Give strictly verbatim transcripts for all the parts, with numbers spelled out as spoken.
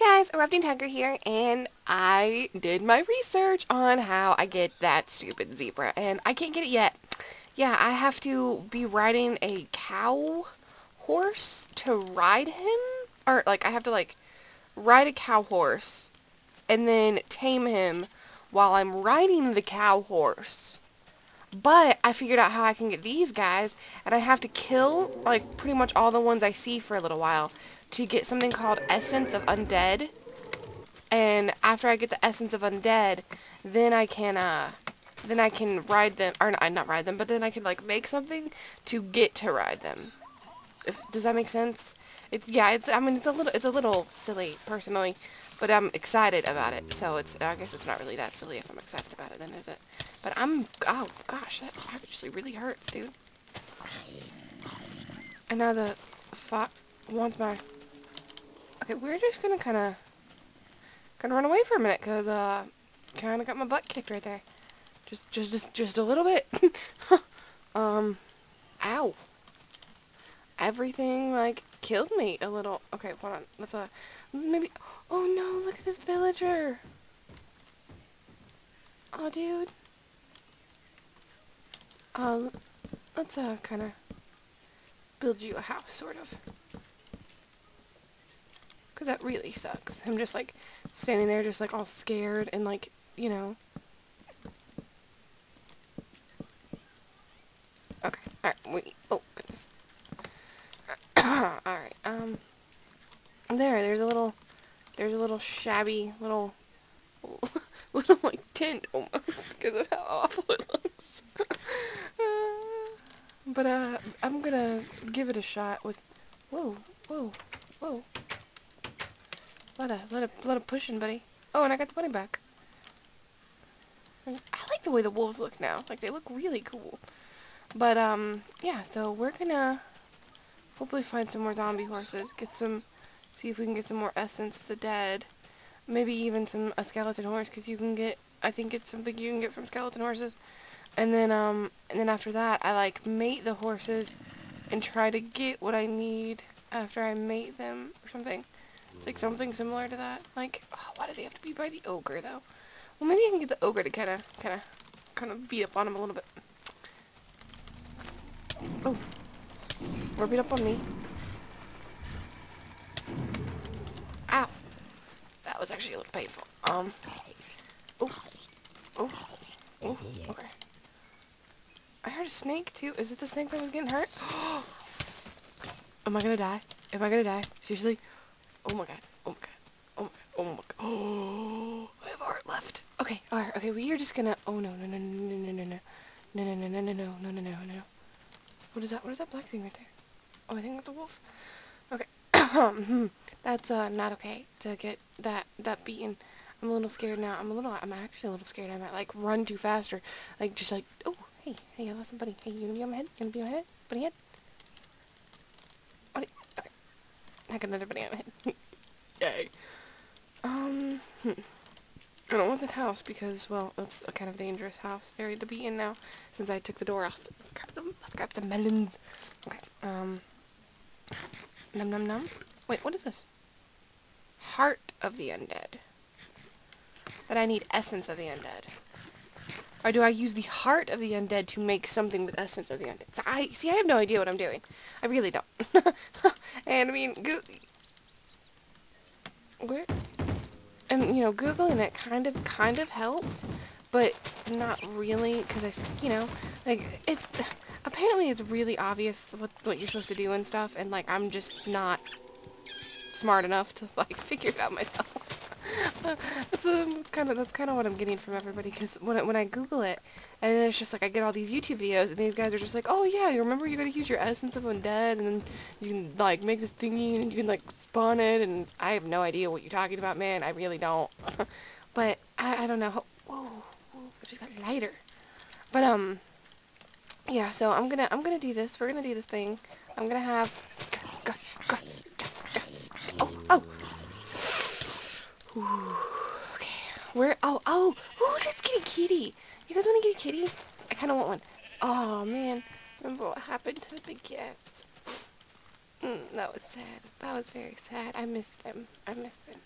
Hey guys, Erupting Tiger here, and I did my research on how I get that stupid zebra, and I can't get it yet. Yeah, I have to be riding a cow horse to ride him, or like I have to like ride a cow horse and then tame him while I'm riding the cow horse. But I figured out how I can get these guys, and I have to kill like pretty much all the ones I see for a little while to get something called Essence of Undead. And after I get the Essence of Undead, then I can, uh, then I can ride them, or not, not ride them, but then I can, like, make something to get to ride them. If, does that make sense? It's, yeah, it's, I mean, it's a little, it's a little silly, personally, but I'm excited about it, so it's, I guess it's not really that silly if I'm excited about it, then, is it? But I'm, oh, gosh, that actually really hurts, dude. And now the fox wants my... Okay, we're just gonna kinda, gonna run away for a minute, cause, uh, kinda got my butt kicked right there. Just, just, just, just a little bit. um, ow. Everything, like, killed me a little. Okay, hold on, let's, uh, maybe, oh no, look at this villager. Oh, dude. Uh, let's, uh, kinda build you a house, sort of. Because that really sucks. I'm just, like, standing there just, like, all scared and, like, you know. Okay. Alright. Wait. Oh, goodness. Alright. Um. There. There's a little... There's a little shabby little... Little, like, tent almost because of how awful it looks. uh, but, uh, I'm gonna give it a shot with... Whoa. Whoa. Whoa. Let a lot of, lot of pushing, buddy. Oh, and I got the bunny back. I like the way the wolves look now. Like, they look really cool. But, um, yeah, so we're gonna hopefully find some more zombie horses. Get some, see if we can get some more Essence of the Dead. Maybe even some, a skeleton horse, because you can get, I think it's something you can get from skeleton horses. And then, um, and then after that, I, like, mate the horses and try to get what I need after I mate them or something. It's like something similar to that. Like, oh, why does he have to be by the ogre, though? Well, maybe I can get the ogre to kind of, kind of, kind of beat up on him a little bit. Oh. Or beat up on me. Ow. That was actually a little painful. Um. Oh. Oh. Oh. Okay. I heard a snake, too. Is it the snake that was getting hurt? Am I gonna die? Am I gonna die? Seriously? Oh my god, oh my god, oh my god, oh my god, oh, I have heart left. Okay, alright, okay, we are just gonna, oh no, no, no, no, no, no, no, no, no, no, no, no, no, no, no, no, no. What is that, what is that black thing right there? Oh, I think that's a wolf. Okay, that's, uh, not okay to get that, that beaten. I'm a little scared now, I'm a little, I'm actually a little scared. I might, like, run too fast or, like, just like, oh, hey, hey, I lost somebody. Hey, you gonna be on my head? You gonna be on my head? Bunny head? I got another banana. Yay. Um, hmm. I don't want that house because, well, that's a kind of dangerous house area to be in now since I took the door off. Let's grab them. Let's grab the melons. Okay. Um. Num num num. Wait, what is this? Heart of the Undead. That I need Essence of the Undead. Or do I use the Heart of the Undead to make something with Essence of the Undead? So I see, I have no idea what I'm doing. I really don't. And, I mean, go where, and, you know, Googling it kind of, kind of helped, but not really, because I, you know, like, it's, apparently it's really obvious what, what you're supposed to do and stuff, and, like, I'm just not smart enough to, like, figure it out myself. Uh, that's, um, that's kind of that's kind of what I'm getting from everybody, because when I, when I Google it, and then it's just like I get all these YouTube videos, and these guys are just like, oh yeah, you remember you gotta use your Essence of Undead, and then you can like make this thingy, and you can like spawn it, and I have no idea what you're talking about, man. I really don't. But I, I don't know. How, whoa, whoa, I just got lighter. But um, yeah. So I'm gonna I'm gonna do this. We're gonna do this thing. I'm gonna have. Go, go, go, go, go. Oh oh. Ooh, okay, where, oh, oh, ooh, let's get a kitty. You guys want to get a kitty? I kind of want one. Oh, man, remember what happened to the big cats? Mm, that was sad. That was very sad. I miss them. I miss them.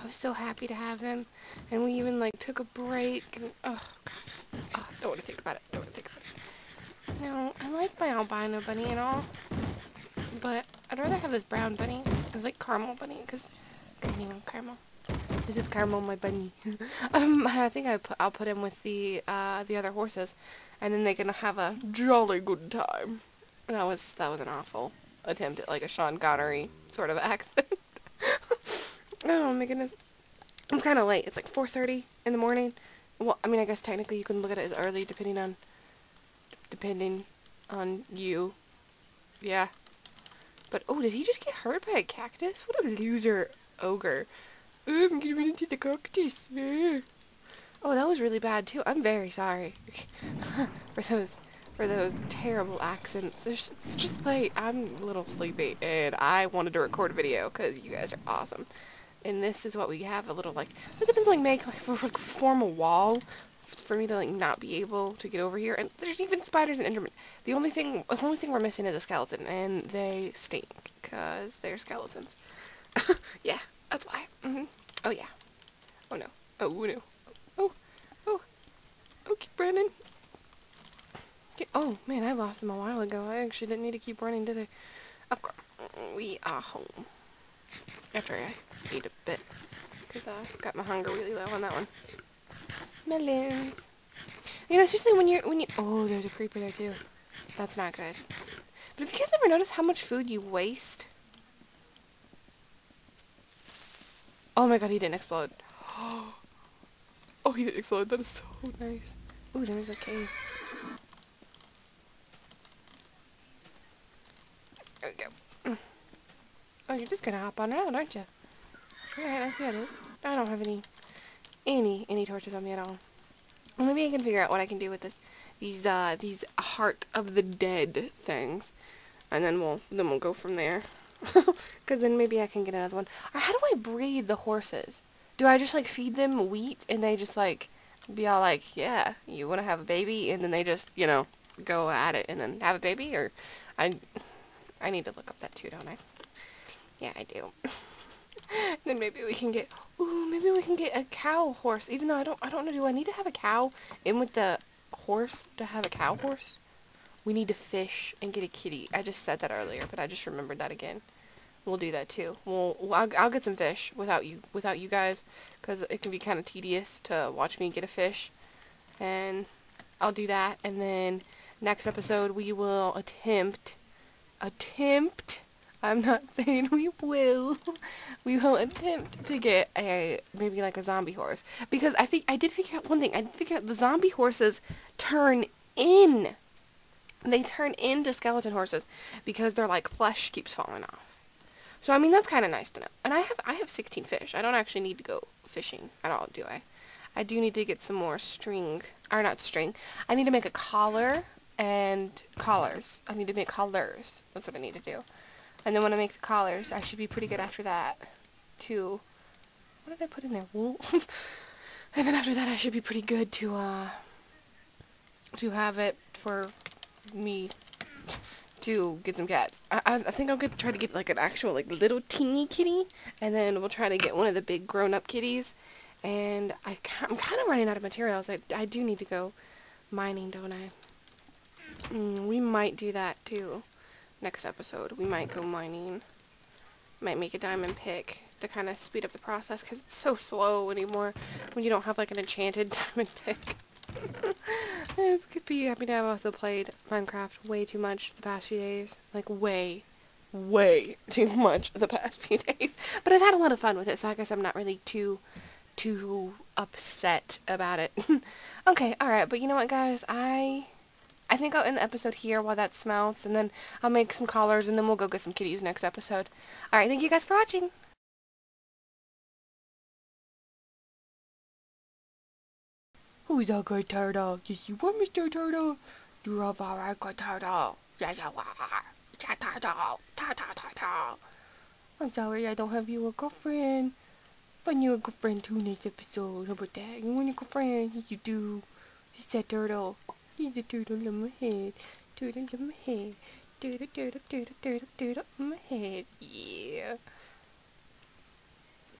I was so happy to have them, and we even like took a break, and oh gosh, oh, don't want to think about it, don't want to think about it. Now, I like my albino bunny and all, but I'd rather have this brown bunny. It's like caramel bunny, because I can't even caramel. This is Caramel, my bunny. um, I think I pu I'll put him with the uh, the other horses, and then they can have a jolly good time. That was that was an awful attempt at like a Sean Connery sort of accent. Oh my goodness, it's kind of late. It's like four thirty in the morning. Well, I mean, I guess technically you can look at it as early, depending on depending on you. Yeah. But oh, did he just get hurt by a cactus? What a loser ogre. Oh, I'm gonna run into the cactus. Oh, that was really bad too. I'm very sorry for those for those terrible accents. It's just, it's just late. I'm a little sleepy, and I wanted to record a video because you guys are awesome. And this is what we have. A little like look at them like make like, for, like form a wall for me to like not be able to get over here. And there's even spiders and endermen. The only thing the only thing we're missing is a skeleton, and they stink because they're skeletons. Yeah. That's why. Mm-hmm. Oh yeah. Oh no. Oh no. Oh. Oh. Oh, keep running. Okay. Oh man, I lost them a while ago. I actually didn't need to keep running, did I? Of course. We are home. After I eat a bit. Because I got my hunger really low on that one. Melons. You know, seriously, when you're, when you, oh, there's a creeper there too. That's not good. But if you guys ever notice how much food you waste. Oh my god, he didn't explode. Oh, he didn't explode. That is so nice. Ooh, there's a cave. There we go. Oh, you're just gonna hop on out, aren't you? Alright, I see how it is. I don't have any, any, any torches on me at all. Well, maybe I can figure out what I can do with this, these, uh, these Heart of the Dead things. And then we'll, then we'll go from there. Because then maybe I can get another one. Or how do I breed the horses? Do I just, like, feed them wheat and they just, like, be all like, yeah, you want to have a baby? And then they just, you know, go at it and then have a baby? Or I, I need to look up that too, don't I? Yeah, I do. Then maybe we can get, ooh, maybe we can get a cow horse. Even though I don't, I don't know, do I need to have a cow in with the horse to have a cow horse? We need to fish and get a kitty. I just said that earlier, but I just remembered that again. We'll do that too. We'll, I'll, I'll get some fish without you, without you guys, because it can be kind of tedious to watch me get a fish. And I'll do that. And then next episode we will attempt, attempt. I'm not saying we will. We will attempt to get a, maybe like a zombie horse, because I think I did figure out one thing. I did figure out the zombie horses turn in. They turn into skeleton horses because their like flesh keeps falling off. So I mean that's kind of nice to know. And I have I have sixteen fish. I don't actually need to go fishing at all, do I? I do need to get some more string, or not string. I need to make a collar and collars. I need to make collars. That's what I need to do. And then when I make the collars, I should be pretty good after that. To what did I put in there? Wool. And then after that, I should be pretty good to uh to have it for me to get some cats. I, I, I think I'm gonna try to get like an actual like little teeny kitty, and then we'll try to get one of the big grown-up kitties. And I I'm kind of running out of materials. I, I do need to go mining, don't I? Mm, we might do that too next episode. We might go mining, might make a diamond pick to kind of speed up the process, because it's so slow anymore when you don't have like an enchanted diamond pick. It's good to be happy to have also played Minecraft way too much the past few days. Like, way, way too much the past few days. But I've had a lot of fun with it, so I guess I'm not really too, too upset about it. Okay, alright, but you know what, guys? I I think I'll end the episode here while that smelts, and then I'll make some collars, and then we'll go get some kitties next episode. Alright, thank you guys for watching! Who's Ugly Turtle? Yes, you are, Mister Turtle. You're a very ugly turtle. Yes, you are. Turtle, turtle, turtle, turtle. I'm sorry I don't have you a girlfriend. Find you a girlfriend too next episode. How about that? You want a girlfriend? Yes, you do. He's that turtle. He's a turtle on my head. Turtle on my head. Turtle, turtle, turtle, turtle, turtle on my head. Yeah.